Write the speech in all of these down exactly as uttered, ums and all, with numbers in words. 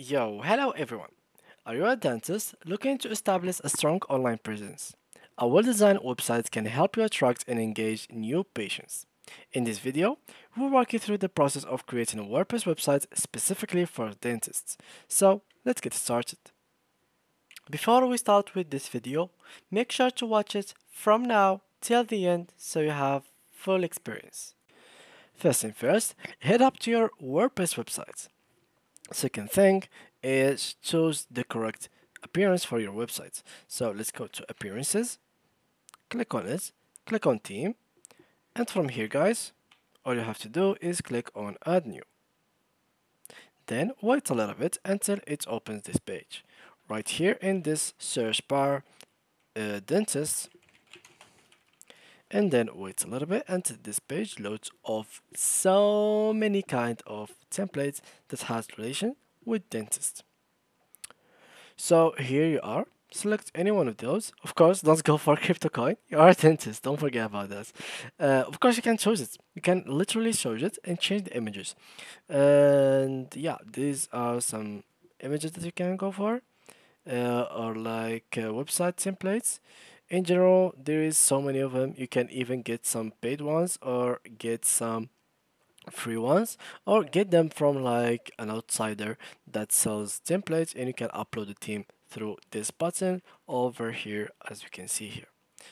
Yo, hello everyone! Are you a dentist looking to establish a strong online presence? A well-designed website can help you attract and engage new patients. In this video, we'll walk you through the process of creating a WordPress website specifically for dentists. So, let's get started. Before we start with this video, make sure to watch it from now till the end so you have full experience. First thing first, head up to your WordPress website. Second thing is choose the correct appearance for your website. So let's go to Appearances, click on it, click on Theme, and from here guys, all you have to do is click on Add New. Then wait a little bit until it opens this page. Right here in this search bar, uh, dentists, and then wait a little bit until this page loads of so many kind of templates that has relation with dentist. So here you are, select any one of those. Of course, don't go for crypto coin, you are a dentist, don't forget about that. Uh, of course you can choose it, you can literally choose it and change the images. And yeah, these are some images that you can go for, uh, or like uh, website templates. In general, there is so many of them. You can even get some paid ones or get some free ones or get them from like an outsider that sells templates, and you can upload the theme through this button over here, as you can see here.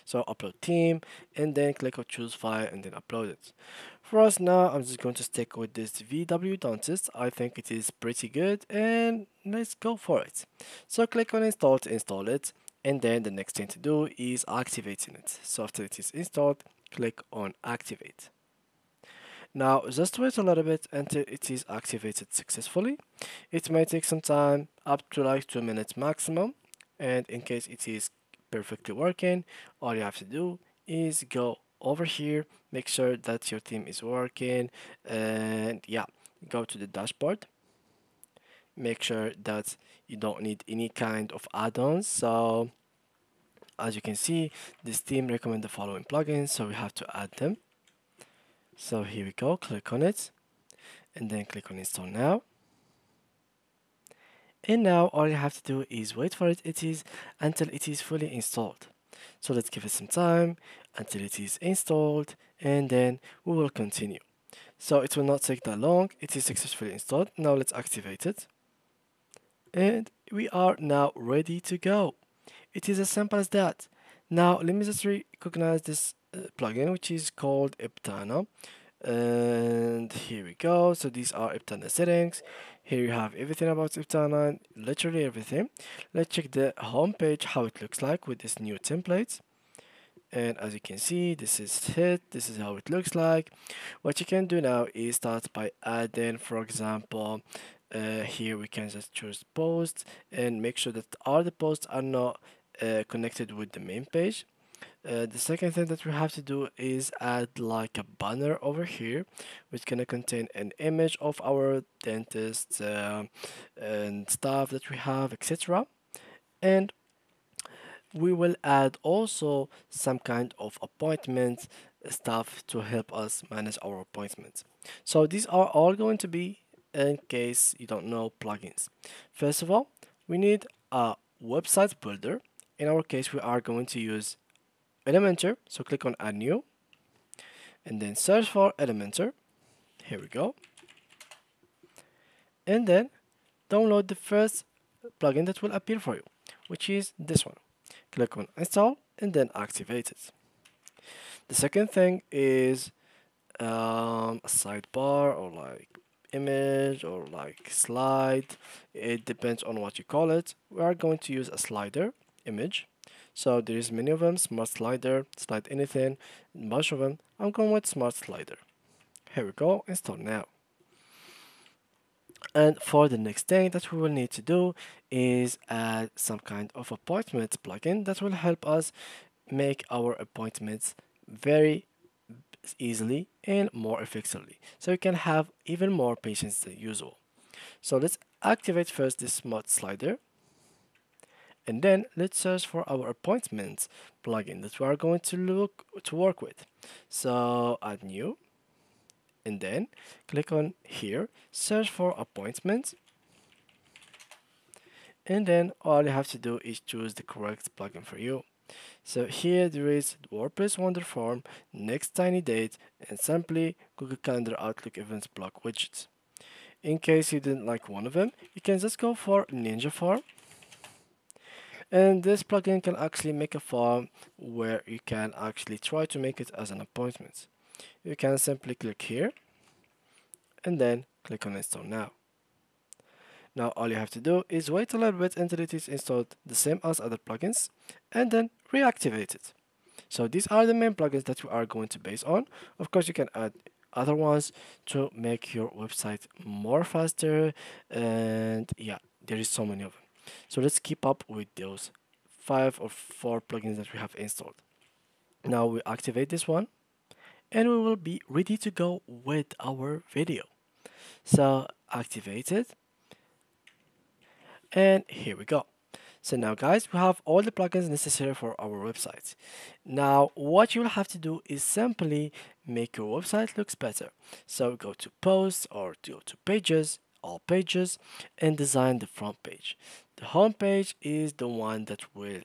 So upload theme and then click on choose file and then upload it. For us now, I'm just going to stick with this V W Dentist. I think it is pretty good and let's go for it. So click on install to install it. And then the next thing to do is activating it. So after it is installed, click on activate. Now just wait a little bit until it is activated successfully. It may take some time, up to like two minutes maximum. And in case it is perfectly working, all you have to do is go over here, make sure that your theme is working, and yeah, go to the dashboard. Make sure that you don't need any kind of add-ons. So as you can see, this theme recommends the following plugins, so we have to add them. So here we go, click on it and then click on install now. And now all you have to do is wait for it, it is until it is fully installed. So let's give it some time until it is installed and then we will continue. So it will not take that long, it is successfully installed. Now let's activate it. And we are now ready to go. It is as simple as that. Now let me just recognize this uh, plugin, which is called Eptana. And here we go. So these are Eptana settings. Here you have everything about Eptana, literally everything. Let's check the home page, how it looks like with this new template. And as you can see, this is it, this is how it looks like. What you can do now is start by adding, for example, uh, here we can just choose posts and make sure that all the posts are not uh, connected with the main page. Uh, the second thing that we have to do is add like a banner over here, which is going to contain an image of our dentist uh, and stuff that we have, et cetera. And we will add also some kind of appointment stuff to help us manage our appointments. So these are all going to be, in case you don't know, plugins. First of all, we need a website builder. In our case, we are going to use Elementor. So click on Add New and then search for Elementor. Here we go. And then download the first plugin that will appear for you, which is this one. Click on install and then activate it. The second thing is um, a sidebar or like image or like slide. It depends on what you call it. We are going to use a slider image. So there is many of them, Smart Slider, Slide Anything, bunch of them. I'm going with Smart Slider. Here we go, install now. And for the next thing that we will need to do is add some kind of appointment plugin that will help us make our appointments very easily and more effectively, so we can have even more patients than usual. So let's activate first this Smart Slider and then let's search for our appointments plugin that we are going to look to work with. So add new. And then click on here, search for appointments and then all you have to do is choose the correct plugin for you. So here there is WordPress Wonder Form, Next Tiny Date, and simply Google Calendar, Outlook, Events, Block widgets. In case you didn't like one of them, you can just go for Ninja Form, and this plugin can actually make a form where you can actually try to make it as an appointment. You can simply click here and then click on Install Now. Now all you have to do is wait a little bit until it is installed the same as other plugins and then reactivate it. So these are the main plugins that we are going to base on. Of course, you can add other ones to make your website more faster, and yeah, there is so many of them. So let's keep up with those five or four plugins that we have installed. Now we activate this one and we will be ready to go with our video. So activate it, and here we go. So now guys, we have all the plugins necessary for our website. Now what you will have to do is simply make your website looks better. So go to posts or go to pages, all pages, and design the front page. The home page is the one that will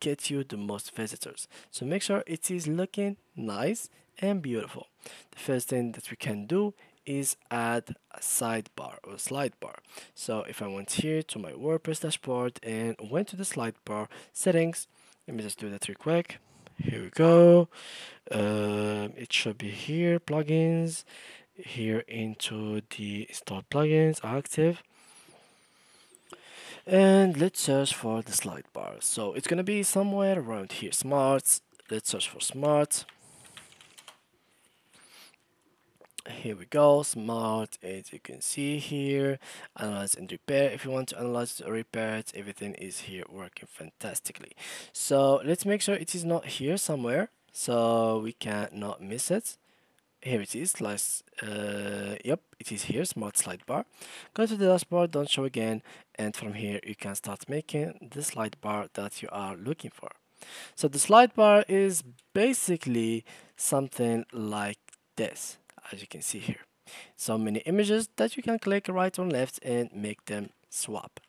get you the most visitors. So make sure it is looking nice and beautiful. The first thing that we can do is add a sidebar or sidebar. So if I went here to my WordPress dashboard and went to the sidebar settings, let me just do that real quick. Here we go. Um, it should be here, plugins, here into the installed plugins, active. And let's search for the sidebar. So it's gonna be somewhere around here, smart. Let's search for smart. Here we go, smart, as you can see here, analyze and repair. If you want to analyze or repair it, everything is here working fantastically. So let's make sure it is not here somewhere, so we cannot miss it. Here it is, last, uh, yep, it is here, smart sidebar. Go to the dashboard, don't show again, and from here you can start making the sidebar that you are looking for. So the sidebar is basically something like this, as you can see here. So many images that you can click right or left and make them swap.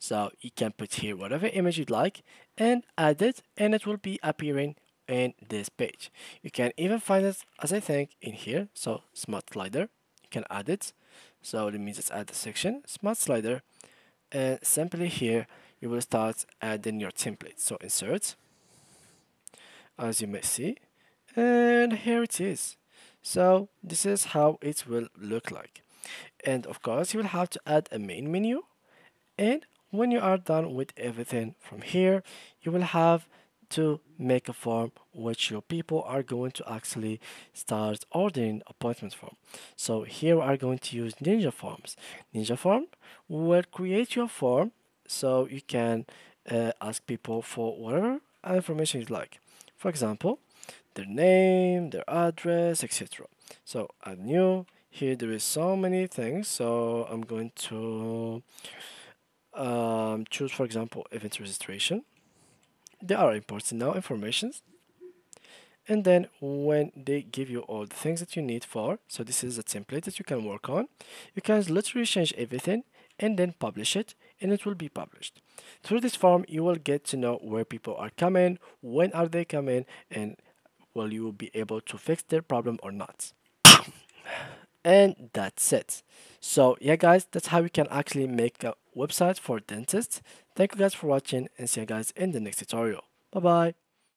So you can put here whatever image you'd like and add it, and it will be appearing in this page. You can even find it, as I think, in here. So Smart Slider, you can add it. So let me just add the section, Smart Slider, and simply here you will start adding your template. So insert, as you may see, and here it is. So this is how it will look like. And of course, you will have to add a main menu. And when you are done with everything from here, you will have to make a form which your people are going to actually start ordering appointments from. So here we are going to use Ninja Forms. Ninja Form will create your form so you can uh, ask people for whatever information you'd like. For example, their name, their address, et cetera. So add new. Here there is so many things. So I'm going to um, choose, for example, event registration. They are importing now informations. And then when they give you all the things that you need for, so this is a template that you can work on. You can literally change everything and then publish it, and it will be published. Through this form, you will get to know where people are coming, when are they coming, and will you be able to fix their problem or not. And that's it. So yeah guys, that's how we can actually make a website for dentists. Thank you guys for watching, and see you guys in the next tutorial. Bye bye.